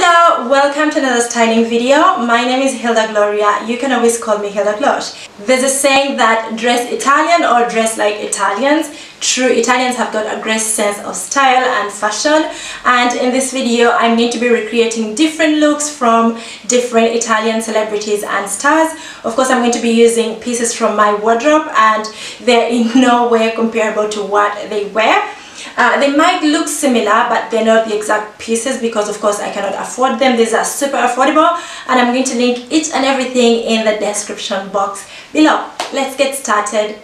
Hello, welcome to another styling video. My name is Hilda Gloria. You can always call me HildaGlosh. There's a saying that dress Italian or dress like Italians. True, Italians have got a great sense of style and fashion, and in this video I'm going to be recreating different looks from different Italian celebrities and stars. Of course, I'm going to be using pieces from my wardrobe and they're in no way comparable to what they wear. They might look similar, but they're not the exact pieces because of course I cannot afford them. These are super affordable, and I'm going to link each and everything in the description box below. Let's get started.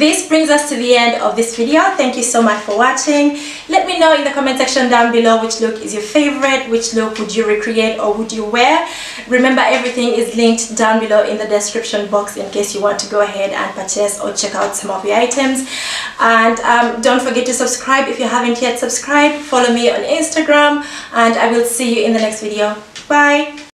this brings us to the end of this video. Thank you so much for watching. Let me know in the comment section down below which look is your favorite, which look would you recreate or would you wear. Remember, everything is linked down below in the description box in case you want to go ahead and purchase or check out some of your items. And don't forget to subscribe if you haven't yet subscribed. Follow me on Instagram, and I will see you in the next video. Bye.